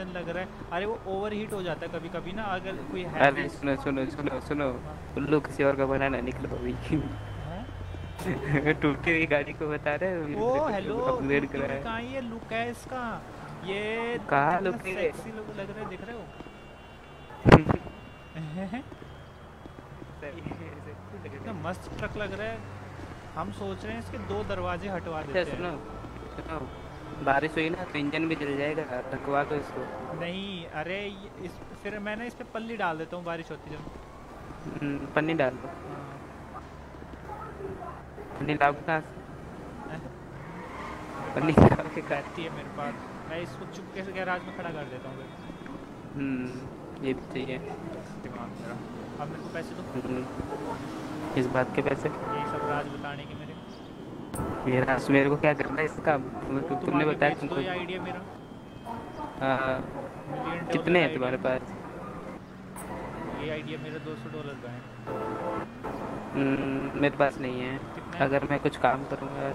Engine लग रहा है। अरे वो ओवरहीट हो जाता है कभी कभी ना, अगर कोई है। अरे सुनो सुनो सुनो सुनो, उल्लू किसी और का बनाना निकलो अभी। टूटी हुई गाड़ी को बता रहे हो। ओ हेलो, अपग्रेड करा है कहां ये लुक है इसका? ये कहां लुक है? सेक्सी लोग लग रहे, दिख रहे हो? कितना मस्त ट्रक लग रहा है। हम सोच रहे हैं इसके दो दरवाजे हटवा देते हैं। सुनो सुनो, बारिश हुई ना तो इंजन भी जल जाएगा, रखवा दो इसको। नहीं अरे इस फिर मैं ना इस पे पल्ली डाल देता हूं, बारिश होती जब पन्नी डाल दो। पन्नी लाओ कहां से? पन्नी लाओ के काटती है मेरे पास, मैं इसको चुपके से गैराज में खड़ा कर देता हूं। ये भी सही है दिमाग मेरा। अब मेरे को पैसे दो। इस बात के पैसे? ये सब राज बताने के मेरे। मेरा मेरे को क्या करना है इसका? तुमने बताया तुमको तो ये आईडिया मेरा। कितने हैं तुम्हारे पास? ये आईडिया मेरा $200 का है। मेरे पास नहीं है। अगर मैं कुछ काम करूंगा।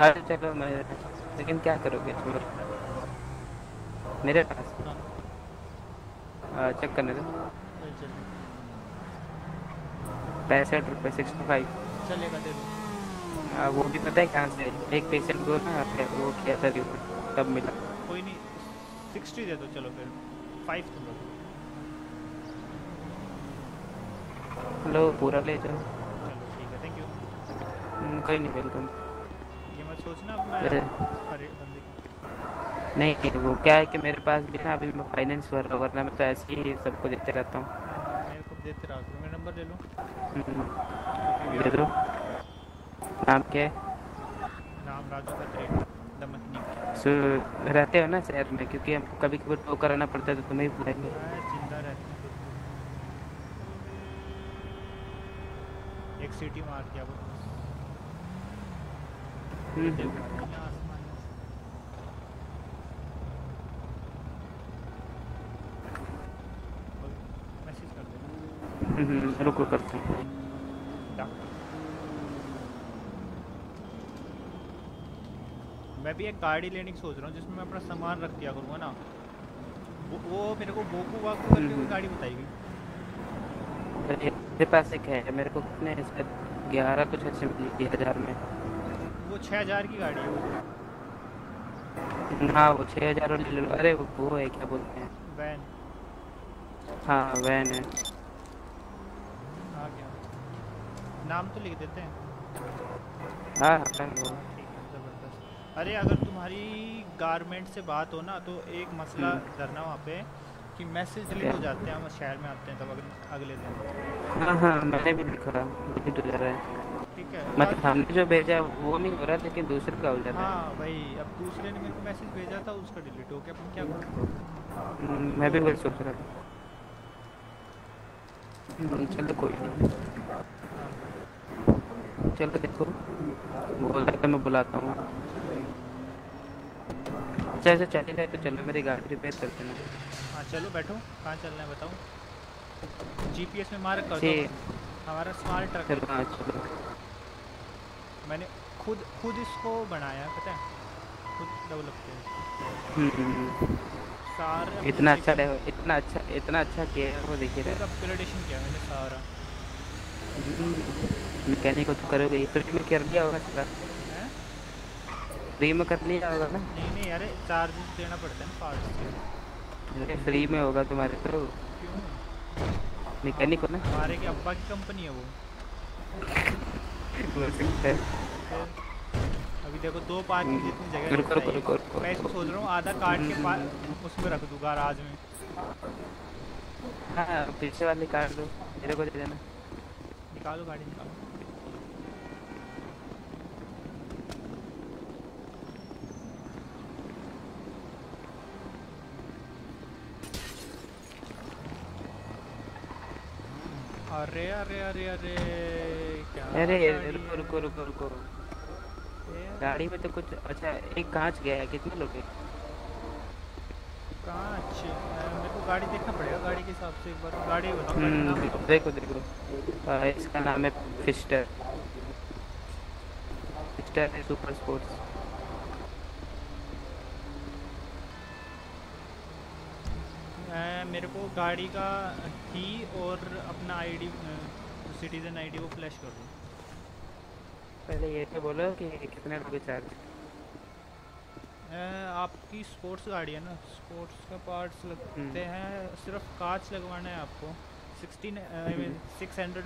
हाँ चलो मैं, लेकिन क्या करोगे तुम? मेरे पास चेक करने दो। ₹65 65 चलेगा दे दो। वो भी पता है कहाँ से एक पेशेंट को ना वो किया था तब मिला। कोई नहीं 60 दे दो। चलो फिर 5 तुम लोग लो, पूरा ले जाओ। चलो ठीक है, थैंक यू। कोई नहीं, वेलकम। ये मत सोचना अपना नहीं, वो क्या है कि मेरे पास भी ना अभी मैं फाइनेंस भर रहा हूँ, वरना मैं तो ऐसे ही सबको देते रहता हूँ। मेरे को देते रहा करो। मेरा नंबर ले लो। दे दो। नाम क्या है? नाम राजू खत्री, दमकनी। सो रहते हो ना शहर में? क्योंकि हमको कभी कभी टो कराना पड़ता है तो तुम्हें ही बुलाएंगे। जिंदा रहते एक सिटी मार के अब मैसेज कर देना। रुको करते हैं। मैं भी एक गाड़ी लेने की सोच रहा हूँ जिसमें मैं अपना सामान रख दिया करूँगा ना। वो मेरे को बोकू वाकू करके कोई गाड़ी बताई गई। मेरे पास एक है, मेरे को कितने 11 कुछ अच्छे मिली 1000 में। वो 6000 की गाड़ी है। हाँ वो 6000 ले लो। अरे वो है क्या बोलते हैं वैन? हाँ वैन है। हाँ क्या नाम तो लिख देते हैं। हाँ अरे अगर तुम्हारी गारमेंट से बात हो ना तो एक मसला धरना वहाँ पे कि मैसेज डिलीट हो जाते हैं। हम शहर में आते हैं तब अगले दिन। हाँ हाँ मैंने भी लिखा डिलीट हो जा रहा है। ठीक है मतलब हमने जो भेजा वो नहीं हो रहा लेकिन दूसरे का हो जा रहा है। हाँ भाई अब दूसरे ने मेरे को मैसेज भेजा था उसका डिलीट हो गया। अपन क्या करें? मैं भी वही सोच रहा था। चलो कोई नहीं, चलो देखो बोल रहा था मैं बुलाता हूँ। अच्छा ऐसे चले गए तो चलो मेरी गाड़ी रिपेयर कर देना। हाँ चलो बैठो। कहाँ चलना है बताओ? जीपीएस में मार्क कर दो हमारा स्मार्ट ट्रक। हाँ चलो मैंने खुद इसको बनाया पता है, खुद डेवलप किया सारा। इतना अच्छा किया है वो देखिए। अपग्रेडेशन किया मैंने सारा। मैकेनिक को तो करोगे ही, फ्री में कर दिया होगा सारा। फ्री में कर लिया होगा ना? नहीं नहीं अरे चार्ज देना पड़ता है ना पार्ट्स के। फ्री में होगा तुम्हारे तो। क्यों? मैकेनिक हो ना हमारे के अब्बा की कंपनी है वो। अभी देखो 2 पार्किंग जितनी जगह रुको। मैं सोच रहा हूँ आधा काट के पास उसमें रख दूंगा राज में। हाँ पीछे वाली काट दो, मेरे को दे देना। निकालो गाड़ी निकालो। अरे अरे अरे अरे क्या? अरे रुको गाड़ी में तो कुछ अच्छा। एक कांच गया है, कितने लोग हैं? कांच मेरे को गाड़ी देखना पड़ेगा गाड़ी के हिसाब से। एक बार गाड़ी बताओ। देखो इसका नाम है फिस्टर। फिस्टर है सुपर स्पोर्ट्स। मेरे को गाड़ी का की और अपना आईडी सिटीजन आईडी को फ्लैश कर दो। पहले ये तो बोलो कि कितने रुपए चार्ज? आपकी स्पोर्ट्स गाड़ी है ना, स्पोर्ट्स का पार्ट्स लगते हैं, सिर्फ कांच लगवाना है आपको। 600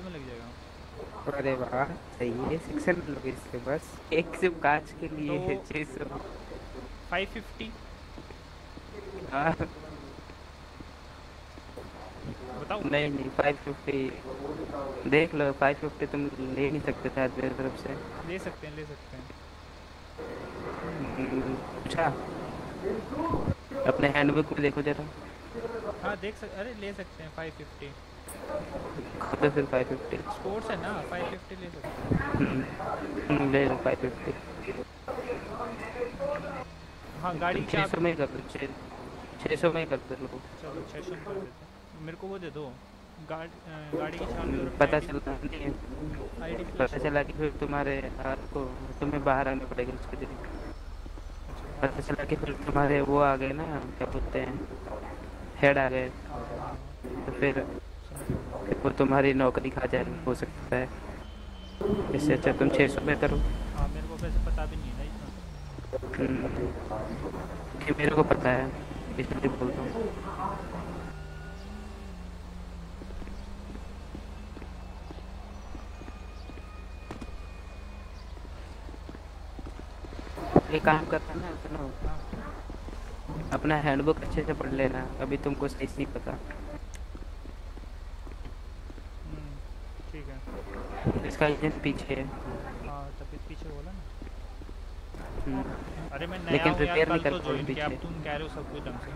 में लग जाएगा। अरे वाह सही है, 600 लगे इसके बस एक सिर्फ कांच के लिए है। 600 550 बताओ। नहीं नहीं 550 देख लो, 550 तुम ले नहीं सकते शायद मेरी तरफ से। ले सकते हैं ले सकते हैं। अच्छा अपने हैंडबैग को देखो जरा। हाँ देख सकते, अरे ले सकते हैं 550। तो फिर 550 स्पोर्ट्स है ना, 550 ले सकते हैं। ले लो 550। हाँ गाड़ी 600 में कर दो, 600 में कर दो लोगों। चलो 600 कर देते, मेरे को वो दे दो गाड़ी की चाबी। पता चलता नहीं है, पता चला कि फिर तुम्हारे हाथ को तुम्हें बाहर आना पड़ेगा उसके लिए। पता चला कि फिर तुम्हारे वो आ गए ना, क्या बोलते हैं, हेड आ गए तो फिर वो तुम्हारी नौकरी खा जाए, हो सकता है। इससे अच्छा तुम 600 में करो। हाँ मेरे को वैसे पता भी नहीं है इतना कि मेरे को पता है, इसलिए बोलता हूँ। ये काम करता है ना अपना, अपना हैंडबुक अच्छे से पढ़ लेना, अभी तुमको सही नहीं पता। ठीक है। इसका इंजन पीछे है। तभी पीछे बोला ना। अरे मैं नया, लेकिन रिपेयर नहीं कर पाऊँ पीछे। अब तुम कह रहे हो सब कुछ ढंग से,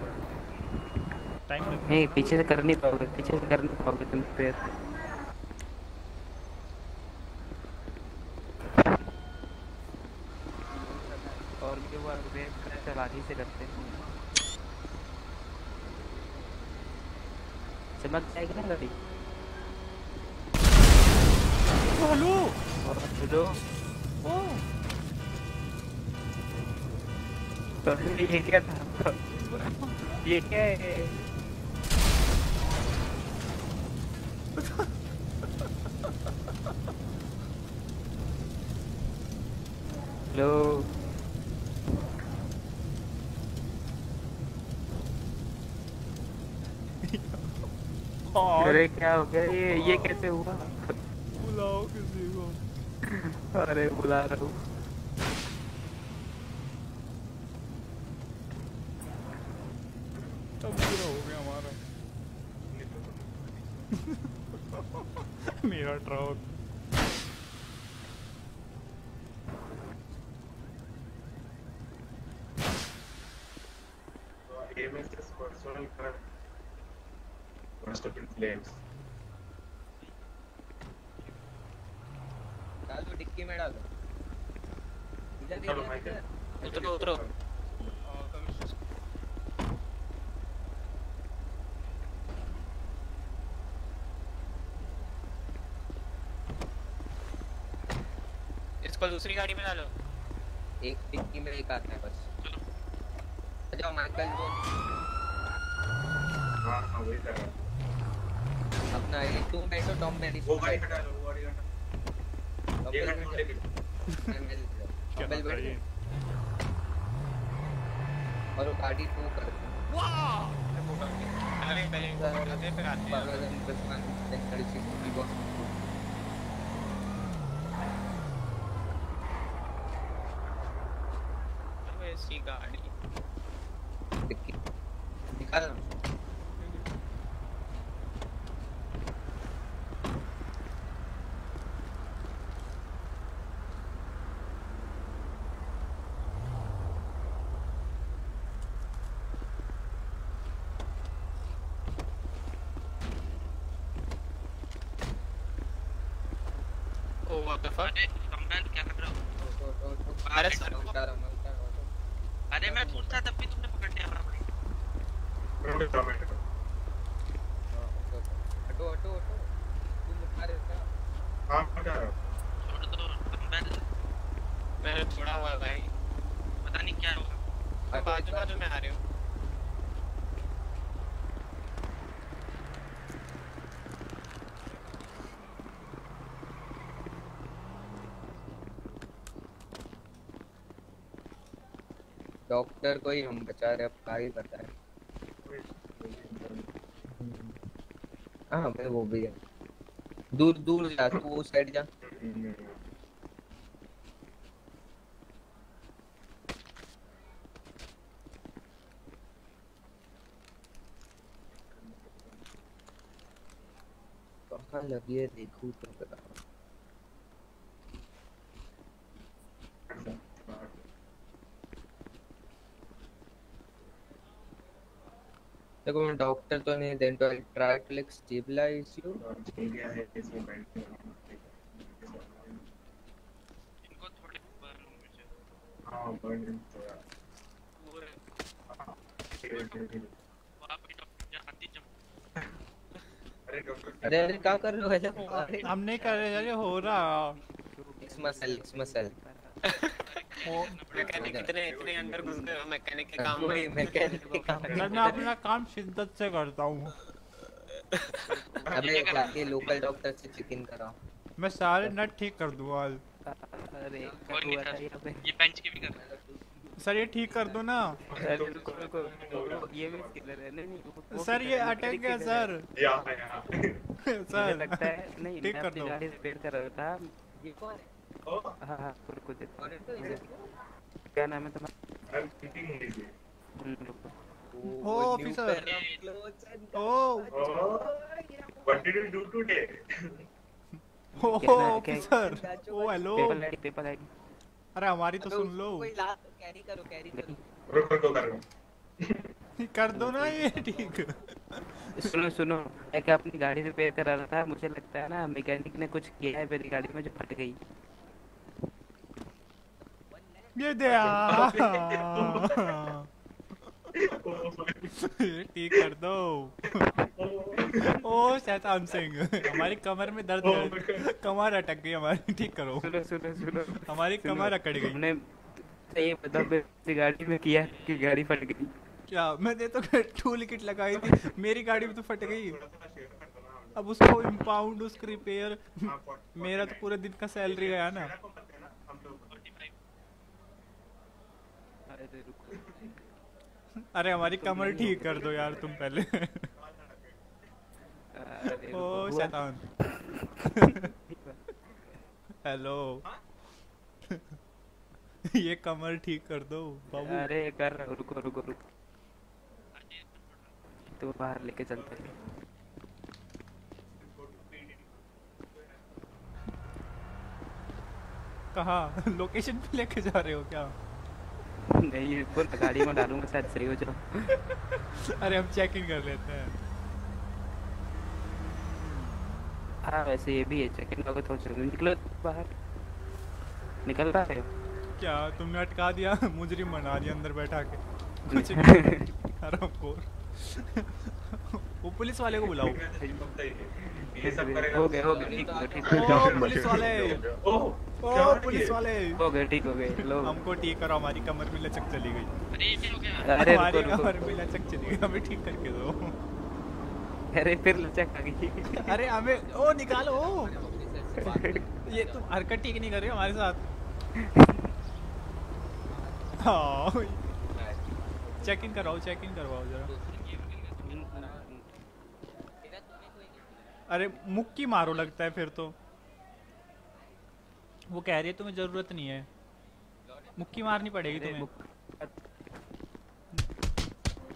टाइम लगेगा। नहीं पीछे से कर नहीं पाओगे, पीछे से कर नहीं पाओगे तुम रिपेयर। और ये वो रिपेयर चलानी से करते हैं, चमक जाएगी ना गाड़ी। हेलो हेलो ओ तो ये क्या था? ये क्या है? हेलो अरे क्या हो गया ये कैसे हुआ? बुलाओ किसी को। अरे बुला रहा हूँ। अब बुरा हो गया हमारा। मेरा ट्रक डिक्की में डाल दो। उतरो उतरो इसको दूसरी गाड़ी में डालो। एक डिक्की में एक आता है बस। चलो माइकल वो हाँ वही कर रहा अपना ये टू बैठो टॉम बेरी। वो गाड़ी हटा लो, वो गाड़ी हटा। ये गाड़ी ले के बेल बेल और वो गाड़ी टू कर। वाह अरे पहले इनको उठाते फिर आते हैं बगल में बस मान कर सी बॉक्स। अरे सी गाड़ी निकाल डॉक्टर को ही हम बचा रहे, अब क्या ही बताएं। हाँ भाई वो भी है, दूर दूर जा, तू उस साइड जा। कहाँ लगी है देखूँ तो बताओ। देखो मैं डॉक्टर तो नहीं, then to try to like stabilise you. इनको थोड़े बर्न मुझे, हां बर्न थोड़ा और वहां पे डॉक्टर जा हाथी जम। अरे डॉक्टर अरे अरे क्या कर रहे हो ऐसा? हमने कर रहे यार, हो रहा इस मसल मैकेनिक इतने अंदर घुस गए मैकेनिक के काम में। मैकेनिक के काम मैं अपना काम शिद्दत से करता हूँ। अबे जाके लोकल डॉक्टर से चिकन कराओ, मैं सारे नट ठीक कर दूँगा। अरे ये बेंच के भी कर रहा है सर, ये ठीक कर दो ना ये भी किलर है। नहीं सर ये अटैक है सर, सर लगता है नहीं ठीक कर दो। गाड़ी रिपेयर कर रहा था ये कौन है? हाँ कुरकुर दे, क्या नाम है तुम्हारा? Oh officer, oh what did you do today? Oh officer, oh hello paper ID. अरे हमारी तो सुन लो, कैरी करो कर दो ना ये ठीक। सुनो मैं क्या अपनी गाड़ी रिपेयर करा रहा था, मुझे लगता है ना मैकेनिक ने कुछ किया है मेरी गाड़ी में जो फट गई। ये दे ठीक कर दो। ओ शैतान सिंह, हमारी कमर में दर्द है, कमर अटक गई हमारी, ठीक करो। सुनो हमारी कमर अकड़ गई। हमने ये बता मेरी गाड़ी में किया कि गाड़ी फट गई क्या? मैंने तो टूल किट लगाई थी, मेरी गाड़ी में तो फट गई। अब उसको इम्पाउंड, उसको रिपेयर, मेरा तो पूरे दिन का सैलरी गया ना। अरे हमारी कमर ठीक कर दो यार तुम पहले। ओ शैतान हेलो ये कमर ठीक कर दो बाबू। अरे कर रुको तो बाहर लेके चलते हैं। कहाँ लोकेशन पे लेके जा रहे हो क्या? नहीं इसको गाड़ी में डालूंगा शायद सही हो जाओ। अरे हम चेक इन कर लेते हैं। हाँ वैसे ये भी है, चेक इन होगा तो निकलो बाहर। निकल रहा है क्या? तुमने अटका दिया, मुजरिम बना दिया अंदर बैठा के कुछ वो पुलिस वाले को बुलाओ। ये सब करेगा हो गए पुलिस वाले हो गए लो हमको ठीक करो, हमारी कमर में लचक चली गई। अरे हमारी कमर में लचक चली गई, हमें ठीक करके दो। अरे फिर लचक आ गई। अरे हमें ओ निकालो, ये तुम हरकत ठीक नहीं कर रहे हो हमारे साथ। हां चेक इन करवाओ जरा। अरे मुक्की मारो लगता है फिर तो। वो कह रही है तुम्हें जरूरत नहीं है, मुक्की मारनी पड़ेगी तुम्हें।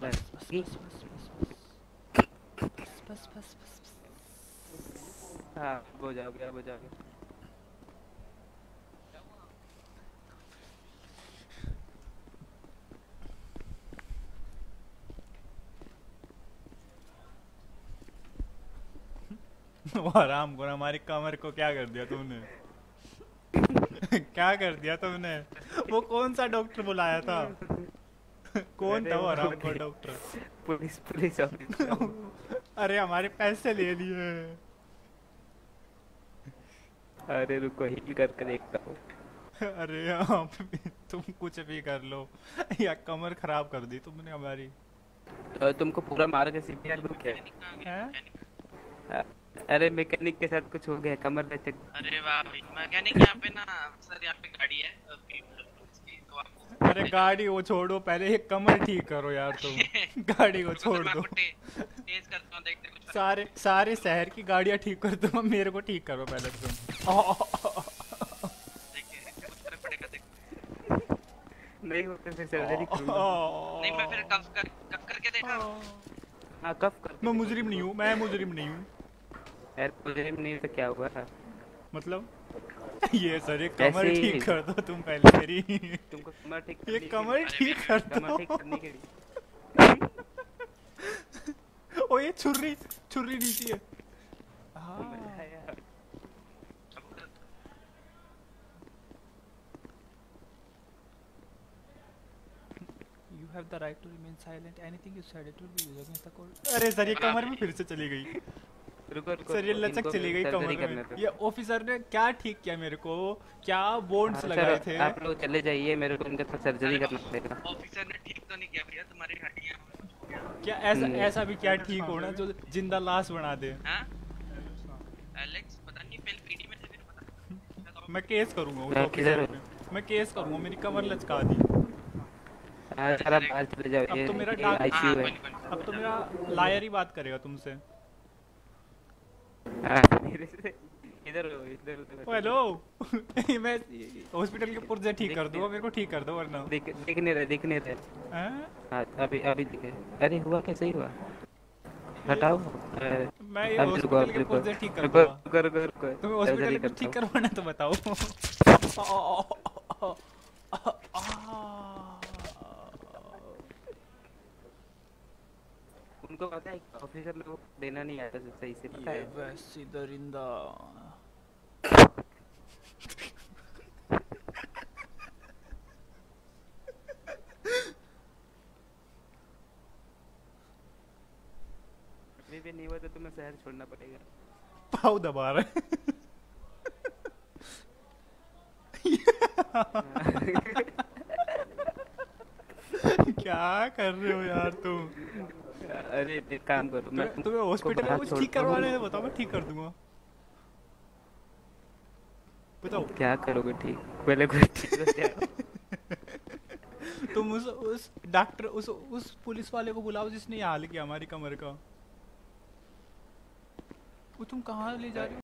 बस। हाँ बो जाओगे आराम करो। हमारी कमर को क्या कर दिया तुमने? क्या कर दिया तुमने? वो कौन सा डॉक्टर बुलाया था? कौन था वो आराम करो डॉक्टर? पुलिस अरे हमारे पैसे ले लिए। अरे रुको हील करके देखता हूँ। अरे आप तुम कुछ भी कर लो, या कमर खराब कर दी तुमने हमारी। तुमको पूरा मार के सीपीआर ग्रुप है। अरे मैकेनिक के साथ कुछ हो गया, कमर लचक। अरे वाह मैकेनिक यहाँ पे ना सर, यहाँ पे गाड़ी है तो आपको अरे गाड़ी वो छोड़ो, पहले ये कमर ठीक करो यार तुम। गाड़ी को छोड़ दो, तेज करता हूं, देखते कुछ। सारे शहर की गाड़ियां ठीक कर दो, मेरे को ठीक करो पहले तुम। नहीं होते फिर सर्जरी करूंगा। नहीं मैं फिर कफ करके देखा। हां कफ कर। मैं मुजरिम नहीं हूं, मैं मुजरिम नहीं हूं। यार मुजरिम नहीं तो क्या हुआ था? मतलब ये सर एक कमर ठीक कर दो तुम पहले मेरी। तुमको कमर ठीक करनी है। ये कमर ठीक कर दो। कमर ठीक करने के लिए। ओए छुरी नीचे है। हां have the right to remain silent, anything you said it will be used against the court। अरे सर ये कमर में फिर से चली गई। रुको सर ये लचक चली गई कमर में। ये ऑफिसर ने क्या ठीक किया मेरे को, क्या बोन्ड्स लगाए थे। आप लोग चले जाइए, मेरे को इनके साथ सर्जरी करना पड़ेगा। ऑफिसर ने ठीक तो नहीं किया भैया तुम्हारी हड्डियां। क्या ऐसा भी क्या ठीक होना जो जिंदा लाश बना दे। हां एलेक्स पता नहीं पहले पीडी में से फिर पता। मैं केस करूंगा उस ऑफिसर पे, मैं केस करूंगा। मेरी कमर लचका दी। सारा बाहर चले जाओ। अब तो मेरा आईसीयू है। अब तो मेरा लायर ही बात करेगा तुमसे। इधर हेलो मैं हॉस्पिटल के पुर्जे ठीक कर दूंगा, मेरे को ठीक कर दो वरना। देखने रहे हां अभी दिखे। अरे हुआ कैसे ही हुआ हटाओ। मैं ये हॉस्पिटल के पुर्जे ठीक कर दूंगा। तुम्हें हॉस्पिटल में ठीक करवाना तो बताओ। उनको पता है ऑफिसर लोग देना नहीं आता सही से, पता है वैसी दरिंदा। अभी भी नहीं हुआ तो तुम्हें शहर छोड़ना पड़ेगा। पाव दबा रहे। क्या कर रहे हो यार तुम? अरे एक काम करो, मैं तुम्हें हॉस्पिटल में कुछ ठीक करवाने हैं बताओ, मैं ठीक कर दूंगा। बताओ क्या करोगे ठीक? पहले कुछ तुम उस डॉक्टर उस पुलिस वाले को बुलाओ जिसने ये हाल किया हमारी कमर का। वो तुम कहाँ ले जा रहे हो?